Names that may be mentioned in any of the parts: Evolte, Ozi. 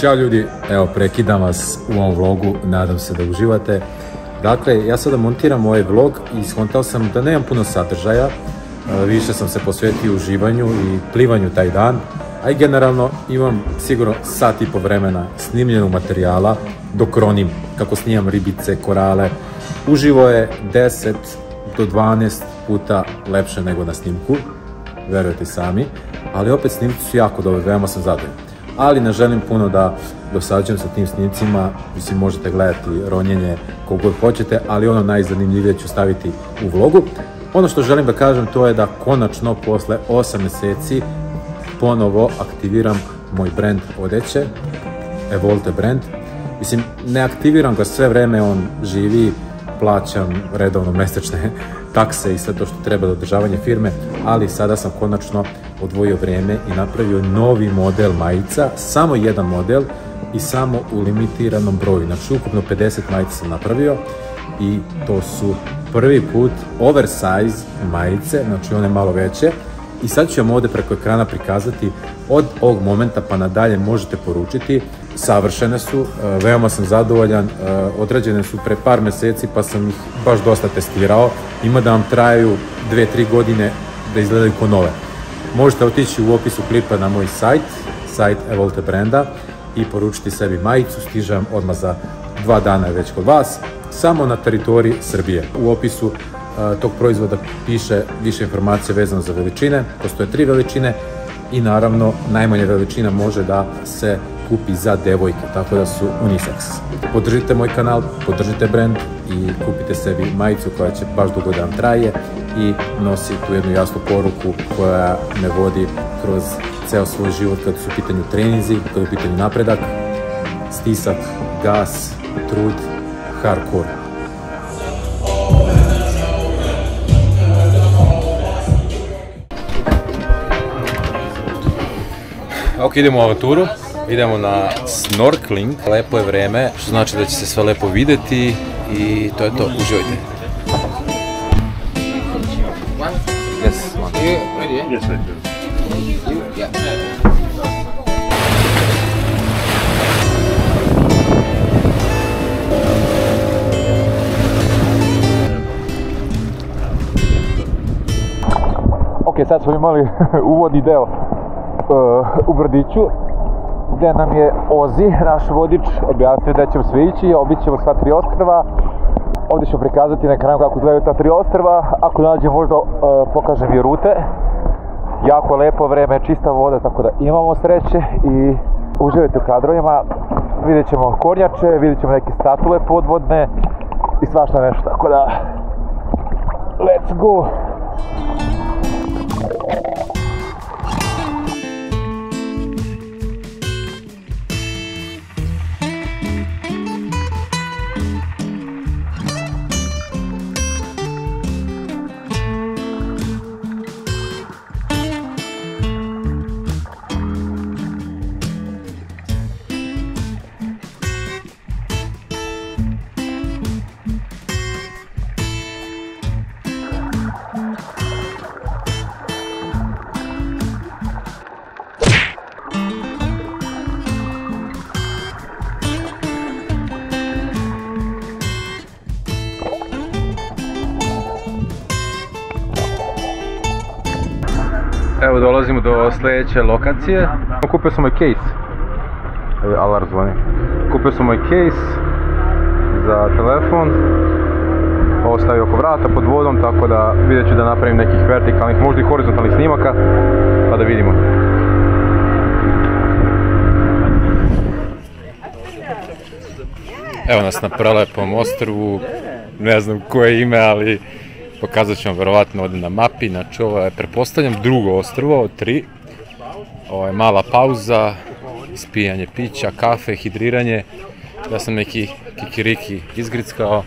Ćao ljudi, evo prekidam vas u ovom vlogu, nadam se da uživate. Dakle, ja sada montiram ovaj vlog i skontao sam da nemam puno sadržaja, više sam se posvetio uživanju i plivanju taj dan, a i generalno imam sigurno sat i po vremena snimljenog materijala dok ronim, kako snimam ribice, korale. Uživo je 10 do 12 puta lepše nego na snimku, verujete sami, ali opet snimci su jako dobri, veoma sam zadovoljan. Ali ne želim puno da dosađujem sa tim snimcima, mislim možete gledati ronjenje koliko god hoćete, ali ono najzanimljivije ću staviti u vlogu. Ono što želim da kažem to je da konačno posle 8 meseci ponovo aktiviram moj brand odeće, Evolte brand. Mislim, ne aktiviram ga sve vreme, on živi, plaćam redovno mesečne takse i sve to što treba za održavanje firme, ali sada sam konačno odvojio vreme i napravio novi model majica, samo jedan model i samo u limitiranom broju. Znači, ukupno 50 majica sam napravio i to su prvi put oversize majice, znači one malo veće. I sad ću vam ovde preko ekrana prikazati, od ovog momenta pa nadalje možete poručiti. Savršene su, veoma sam zadovoljan, odrađene su pre par meseci pa sam ih baš dosta testirao. Ima da vam traju 2-3 godine da izgledaju ko nove. Možete otići u opisu klipa na moj sajt, sajt Evolte brenda i poručiti sebi majicu, stiže vam odmah za 2 dana već kod vas, samo na teritoriji Srbije. U opisu tog proizvoda piše više informacije vezano za veličine, postoje 3 veličine i naravno najmanja veličina može da se kupi za devojke, tako da su unisex. Podržite moj kanal, podržite brand i kupite sebi majicu koja će baš dugo da vam traje i nosi tu jednu jasnu poruku koja me vodi kroz ceo svoj život kada su u pitanju treninzi, kada je u pitanju napredak, stisak, gas, trud, hardcore. Ok, idemo u avanturu, idemo na snorkling, lepo je vreme, što znači da će se sve lepo videti i to je to, uživajte. Ok, sad smo imali uvodni deo u brdiću, gde nam je Ozi, naš vodič, objasnio da ćemo sve ići, obići ćemo sva 3 ostrva. Ovdje ćemo prikazati na kraju kako izgledaju ta 3 ostrva, ako nađem možda pokažem i rute. Jako lepo vreme, čista voda, tako da imamo sreće i uživajte u kadrovima. Vidjet ćemo kornjače, vidjet ćemo neke statue podvodne i svašta nešto, tako da let's go! Evo dolazimo do sljedeće lokacije. Kupio sam moj case. Alarm zvoni. Kupio sam moj case za telefon. Ovo stavio oko vrata pod vodom, tako da vidjet ću da napravim nekih vertikalnih, možda i horizontalnih snimaka, pa da vidimo. Evo nas na prelepom ostrvu, ne znam koje ime, ali pokazat ću vam verovatno ovdje na mapi, znači ovo je, pretpostavljam, 2. ostrvo od 3. Ovo je mala pauza, ispijanje pića, kafe, hidriranje. Ja sam neki kikiriki izgrickao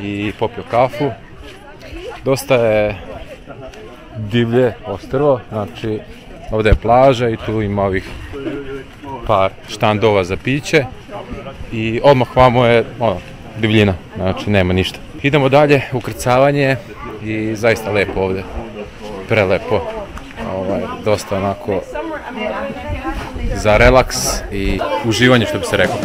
i popio kafu. dosta je divlje ostrvo, znači ovdje je plaža i tu ima ovih par štandova za piće i odmah vamo je divljina, znači nema ništa. Idemo dalje, ukrcavanje i zaista lepo ovdje, prelepo, dosta onako za relaks i uživanje što bi se rekao.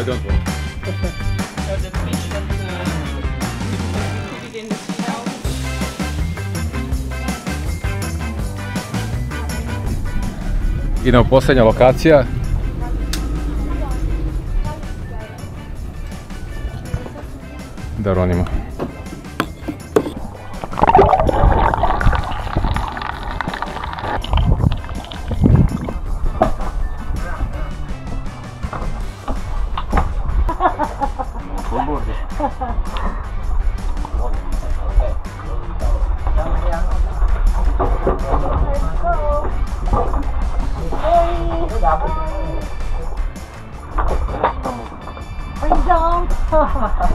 I don't want. Idemo, posljednja lokacija. Da ronimo. I almost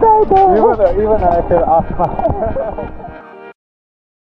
died there. Even I feel asthma.